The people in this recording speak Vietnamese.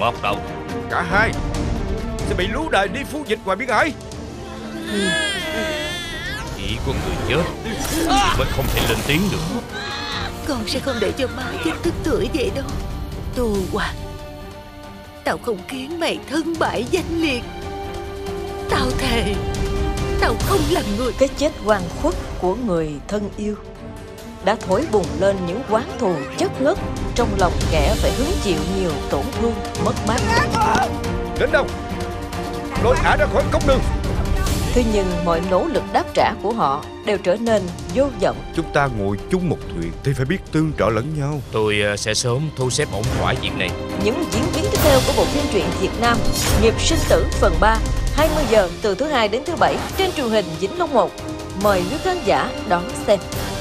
Ngọt đầu. Cả hai sẽ bị lũ đày đi phu dịch ngoài biên hải. Chỉ có người chết mới không thể lên tiếng được. Con sẽ không để cho má chết tức tuổi vậy đâu Tô Hoàng. Tao không khiến mày thân bại danh liệt. Tao thề tao không làm người. Cái chết oan khuất của người thân yêu đã thổi bùng lên những oán thù chất ngất trong lòng kẻ phải hứng chịu nhiều tổn thương mất mát. Đến đâu lôi ả ra khỏi cốc đường. Thế nhưng mọi nỗ lực đáp trả của họ đều trở nên vô vọng. Chúng ta ngồi chung một thuyền thì phải biết tương trợ lẫn nhau. Tôi sẽ sớm thu xếp ổn thỏa việc này. Những diễn biến tiếp theo của bộ phim truyện Việt Nam Nghiệp Sinh Tử phần 3, 20 giờ từ thứ Hai đến thứ Bảy trên truyền hình Vĩnh Long 1. Mời quý khán giả đón xem.